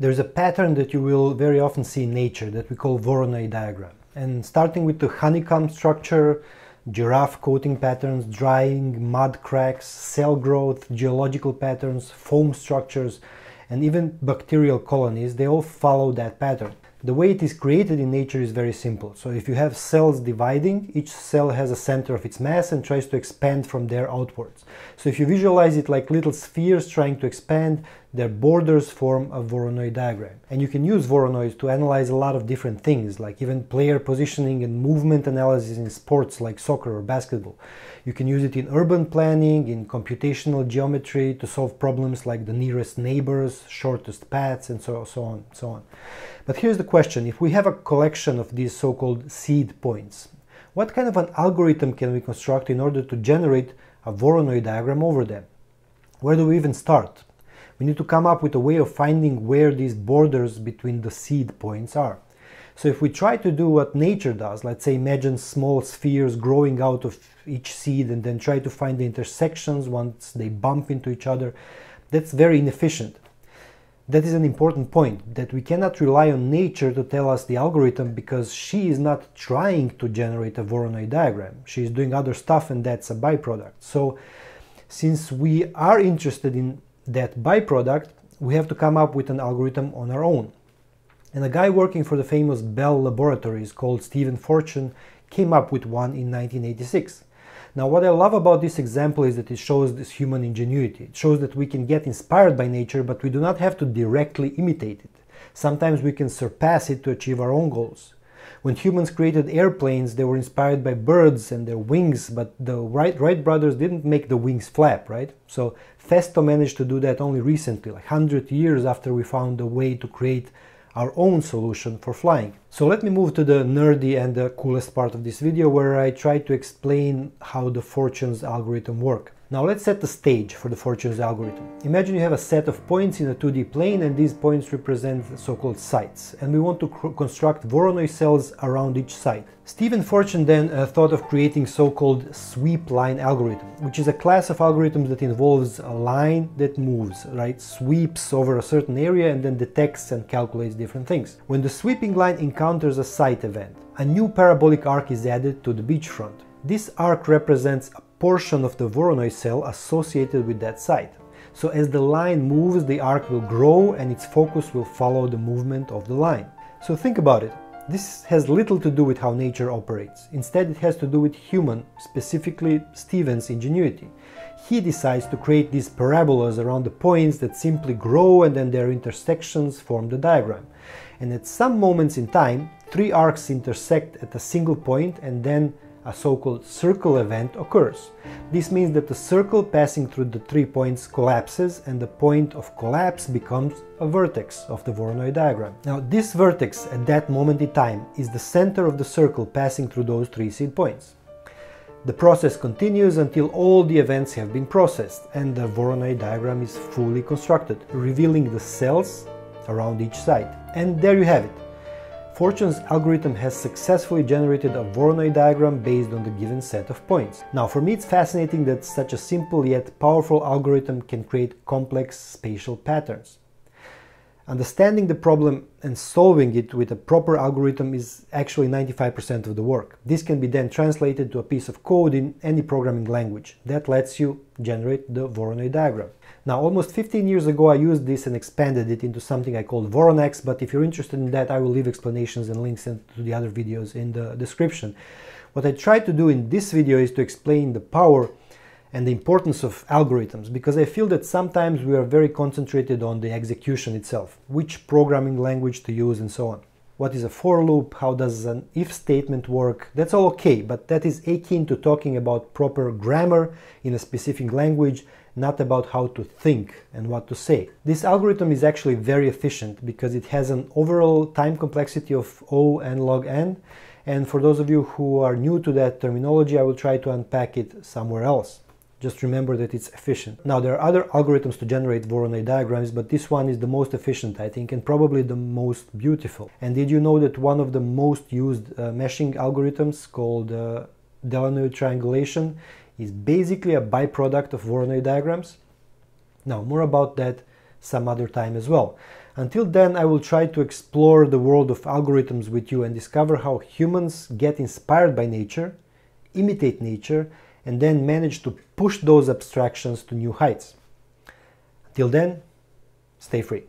There's a pattern that you will very often see in nature that we call Voronoi diagram. And starting with the honeycomb structure, giraffe coating patterns, drying, mud cracks, cell growth, geological patterns, foam structures, and even bacterial colonies, they all follow that pattern. The way it is created in nature is very simple. So if you have cells dividing, each cell has a center of its mass and tries to expand from there outwards. So if you visualize it like little spheres trying to expand, their borders form a Voronoi diagram. And you can use Voronois to analyze a lot of different things, like even player positioning and movement analysis in sports like soccer or basketball. You can use it in urban planning, in computational geometry, to solve problems like the nearest neighbors, shortest paths, and so on. But here's the question: if we have a collection of these so-called seed points, what kind of an algorithm can we construct in order to generate a Voronoi diagram over them? Where do we even start? We need to come up with a way of finding where these borders between the seed points are. So if we try to do what nature does, let's say imagine small spheres growing out of each seed and then try to find the intersections once they bump into each other, that's very inefficient. That is an important point, that we cannot rely on nature to tell us the algorithm, because she is not trying to generate a Voronoi diagram. She is doing other stuff, and that's a byproduct. So since we are interested in that byproduct, we have to come up with an algorithm on our own. And a guy working for the famous Bell Laboratories called Steven Fortune came up with one in 1986. Now, what I love about this example is that it shows this human ingenuity. It shows that we can get inspired by nature, but we do not have to directly imitate it. Sometimes we can surpass it to achieve our own goals. When humans created airplanes, they were inspired by birds and their wings, but the Wright brothers didn't make the wings flap, right? So Festo managed to do that only recently, like 100 years after we found a way to create our own solution for flying. So let me move to the nerdy and the coolest part of this video, where I try to explain how the Fortune's algorithm works. Now let's set the stage for the Fortune's algorithm. Imagine you have a set of points in a 2D plane, and these points represent so-called sites, and we want to construct Voronoi cells around each site. Steven Fortune then thought of creating so-called sweep line algorithm, which is a class of algorithms that involves a line that moves, right? Sweeps over a certain area and then detects and calculates different things. When the sweeping line encounters a site event, a new parabolic arc is added to the beachfront. This arc represents a portion of the Voronoi cell associated with that site. So as the line moves, the arc will grow and its focus will follow the movement of the line. So think about it. This has little to do with how nature operates. Instead, it has to do with human, specifically Steven's ingenuity. He decides to create these parabolas around the points that simply grow, and then their intersections form the diagram. And at some moments in time, three arcs intersect at a single point, and then a so-called circle event occurs. This means that the circle passing through the three points collapses, and the point of collapse becomes a vertex of the Voronoi diagram. Now, this vertex at that moment in time is the center of the circle passing through those three seed points. The process continues until all the events have been processed and the Voronoi diagram is fully constructed, revealing the cells around each site. And there you have it. Fortune's algorithm has successfully generated a Voronoi diagram based on the given set of points. Now, for me, it's fascinating that such a simple yet powerful algorithm can create complex spatial patterns. Understanding the problem and solving it with a proper algorithm is actually 95% of the work. This can be then translated to a piece of code in any programming language. That lets you generate the Voronoi diagram. Now, almost 15 years ago, I used this and expanded it into something I called Voronex, but if you're interested in that, I will leave explanations and links to the other videos in the description. What I tried to do in this video is to explain the power and the importance of algorithms, because I feel that sometimes we are very concentrated on the execution itself, which programming language to use and so on. What is a for loop? How does an if statement work? That's all okay, but that is akin to talking about proper grammar in a specific language, not about how to think and what to say. This algorithm is actually very efficient because it has an overall time complexity of O(n log n), and for those of you who are new to that terminology, I will try to unpack it somewhere else. Just remember that it's efficient. Now, there are other algorithms to generate Voronoi diagrams, but this one is the most efficient, I think, and probably the most beautiful. And did you know that one of the most used meshing algorithms, called Delaunay triangulation, is basically a byproduct of Voronoi diagrams? Now, more about that some other time as well. Until then, I will try to explore the world of algorithms with you and discover how humans get inspired by nature, imitate nature, and then manage to push those abstractions to new heights. Until then, stay free.